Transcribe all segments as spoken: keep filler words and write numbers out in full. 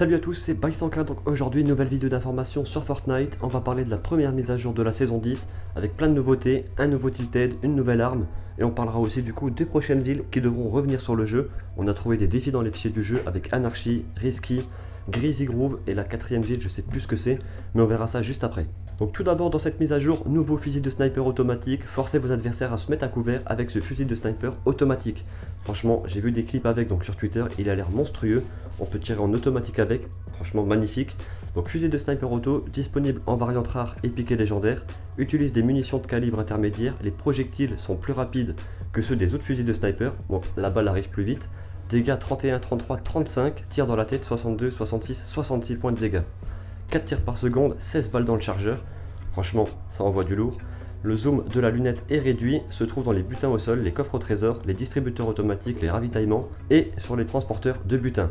Salut à tous, c'est bySankah, donc aujourd'hui une nouvelle vidéo d'information sur Fortnite. On va parler de la première mise à jour de la saison dix avec plein de nouveautés, un nouveau Tilted, une nouvelle arme, et on parlera aussi du coup des prochaines villes qui devront revenir sur le jeu. On a trouvé des défis dans les fichiers du jeu avec Anarchy, Risky, Greasy Grove et la quatrième ville, je sais plus ce que c'est, mais on verra ça juste après. Donc tout d'abord dans cette mise à jour, nouveau fusil de sniper automatique, forcez vos adversaires à se mettre à couvert avec ce fusil de sniper automatique. Franchement, j'ai vu des clips avec donc sur Twitter, il a l'air monstrueux, on peut tirer en automatique avec, franchement magnifique. Donc fusil de sniper auto, disponible en variante rare et piqué légendaire, utilise des munitions de calibre intermédiaire, les projectiles sont plus rapides que ceux des autres fusils de sniper, bon la balle arrive plus vite. Dégâts trente et un, trente-trois, trente-cinq, tir dans la tête soixante-deux, soixante-six, soixante-six points de dégâts. quatre tirs par seconde, seize balles dans le chargeur, franchement ça envoie du lourd. Le zoom de la lunette est réduit, se trouve dans les butins au sol, les coffres au trésor, les distributeurs automatiques, les ravitaillements et sur les transporteurs de butins.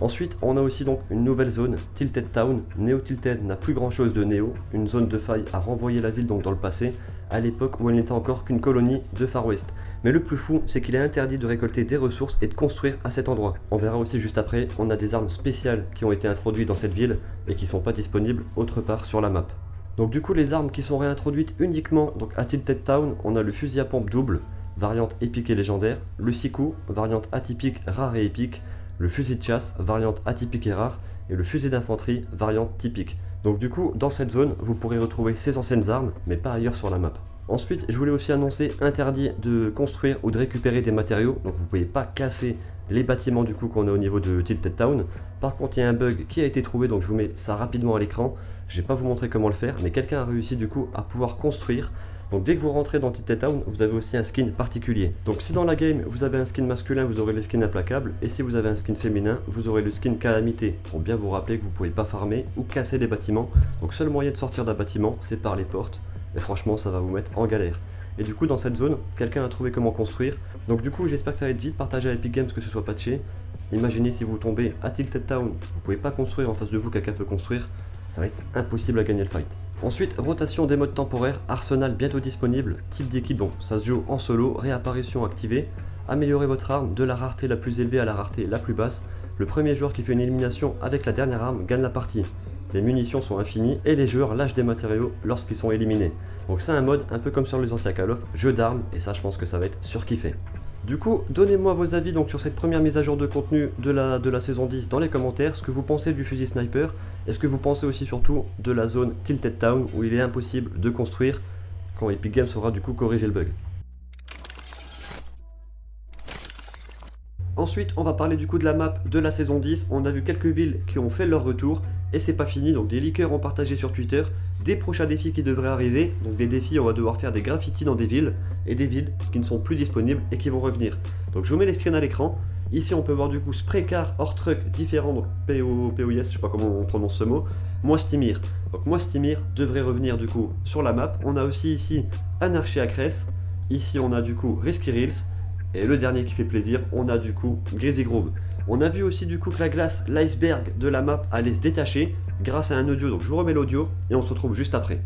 Ensuite on a aussi donc une nouvelle zone, Tilted Town. Neo Tilted n'a plus grand chose de Neo, une zone de faille a renvoyé la ville donc dans le passé, à l'époque où elle n'était encore qu'une colonie de Far West. Mais le plus fou, c'est qu'il est interdit de récolter des ressources et de construire à cet endroit. On verra aussi juste après, on a des armes spéciales qui ont été introduites dans cette ville et qui ne sont pas disponibles autre part sur la map. Donc du coup les armes qui sont réintroduites uniquement donc à Tilted Town, on a le fusil à pompe double, variante épique et légendaire, le six coups, variante atypique, rare et épique, le fusil de chasse, variante atypique et rare, et le fusil d'infanterie, variante typique. Donc du coup, dans cette zone, vous pourrez retrouver ces anciennes armes, mais pas ailleurs sur la map. Ensuite, je voulais aussi annoncer interdit de construire ou de récupérer des matériaux, donc vous ne pouvez pas casser les bâtiments du coup qu'on a au niveau de Tilted Town. Par contre, il y a un bug qui a été trouvé, donc je vous mets ça rapidement à l'écran. Je ne vais pas vous montrer comment le faire, mais quelqu'un a réussi du coup à pouvoir construire. Donc dès que vous rentrez dans Tilted Town, vous avez aussi un skin particulier. Donc si dans la game, vous avez un skin masculin, vous aurez le skin implacable. Et si vous avez un skin féminin, vous aurez le skin calamité. Pour bien vous rappeler que vous ne pouvez pas farmer ou casser les bâtiments. Donc seul moyen de sortir d'un bâtiment, c'est par les portes. Et franchement, ça va vous mettre en galère. Et du coup, dans cette zone, quelqu'un a trouvé comment construire. Donc du coup, j'espère que ça va être vite partagé à Epic Games, que ce soit patché. Imaginez si vous tombez à Tilted Town, vous pouvez pas construire en face de vous, quelqu'un peut construire. Ça va être impossible à gagner le fight. Ensuite, rotation des modes temporaires, arsenal bientôt disponible, type d'équipe, bon, ça se joue en solo, réapparition activée, améliorer votre arme de la rareté la plus élevée à la rareté la plus basse, le premier joueur qui fait une élimination avec la dernière arme gagne la partie. Les munitions sont infinies et les joueurs lâchent des matériaux lorsqu'ils sont éliminés. Donc c'est un mode un peu comme sur les anciens Call of, jeu d'armes, et ça je pense que ça va être surkiffé. Du coup, donnez-moi vos avis donc sur cette première mise à jour de contenu de la, de la saison dix dans les commentaires, ce que vous pensez du fusil sniper, et ce que vous pensez aussi surtout de la zone Tilted Town où il est impossible de construire quand Epic Games aura du coup corrigé le bug. Ensuite, on va parler du coup de la map de la saison dix, on a vu quelques villes qui ont fait leur retour, et c'est pas fini, donc des leakers ont partagé sur Twitter des prochains défis qui devraient arriver, donc des défis on va devoir faire des graffitis dans des villes, et des villes qui ne sont plus disponibles et qui vont revenir. Donc je vous mets les screens à l'écran, ici on peut voir du coup spray car, hors truck, différents, donc P O P O S, je sais pas comment on prononce ce mot, Moisty Mire. Donc Moisty Mire devrait revenir du coup sur la map, on a aussi ici Anarchy Acres, ici on a du coup Risky Reels, et le dernier qui fait plaisir, on a du coup Greasy Grove. On a vu aussi du coup que la glace, l'iceberg de la map allait se détacher grâce à un audio, donc je vous remets l'audio et on se retrouve juste après.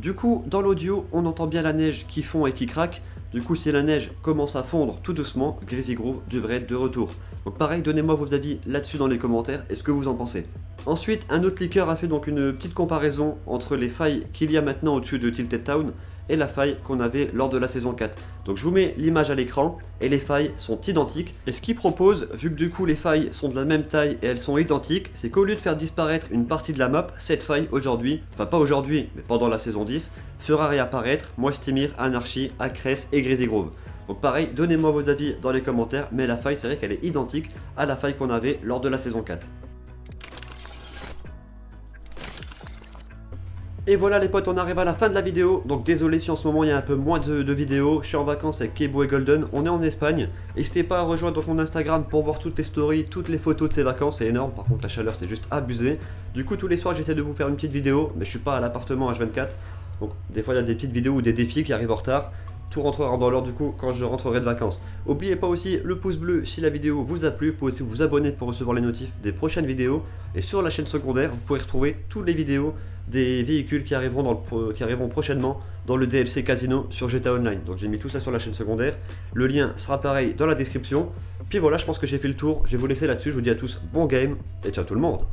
Du coup, dans l'audio, on entend bien la neige qui fond et qui craque. Du coup, si la neige commence à fondre tout doucement, Greasy Grove devrait être de retour. Donc pareil, donnez-moi vos avis là-dessus dans les commentaires et ce que vous en pensez. Ensuite, un autre leaker a fait donc une petite comparaison entre les failles qu'il y a maintenant au-dessus de Tilted Town et la faille qu'on avait lors de la saison quatre. Donc je vous mets l'image à l'écran et les failles sont identiques. Et ce qu'il propose, vu que du coup les failles sont de la même taille et elles sont identiques, c'est qu'au lieu de faire disparaître une partie de la map, cette faille aujourd'hui, enfin pas aujourd'hui, mais pendant la saison dix, fera réapparaître Moisty Mire, Anarchy, Acres et Greasy Grove. Donc pareil, donnez-moi vos avis dans les commentaires, mais la faille, c'est vrai qu'elle est identique à la faille qu'on avait lors de la saison quatre. Et voilà les potes, on arrive à la fin de la vidéo, donc désolé si en ce moment il y a un peu moins de, de vidéos, je suis en vacances avec Kebo et Golden, on est en Espagne, n'hésitez pas à rejoindre donc mon Instagram pour voir toutes les stories, toutes les photos de ces vacances, c'est énorme, par contre la chaleur c'est juste abusé, du coup tous les soirs j'essaie de vous faire une petite vidéo, mais je suis pas à l'appartement H vingt-quatre, donc des fois il y a des petites vidéos ou des défis qui arrivent en retard, tout rentrera dans l'heure du coup quand je rentrerai de vacances. N'oubliez pas aussi le pouce bleu si la vidéo vous a plu, vous pouvez aussi vous abonner pour recevoir les notifs des prochaines vidéos, et sur la chaîne secondaire, vous pouvez retrouver toutes les vidéos des véhicules qui arriveront, dans le, qui arriveront prochainement dans le D L C Casino sur G T A Online. Donc j'ai mis tout ça sur la chaîne secondaire, le lien sera pareil dans la description, puis voilà, je pense que j'ai fait le tour, je vais vous laisser là-dessus, je vous dis à tous bon game, et ciao tout le monde.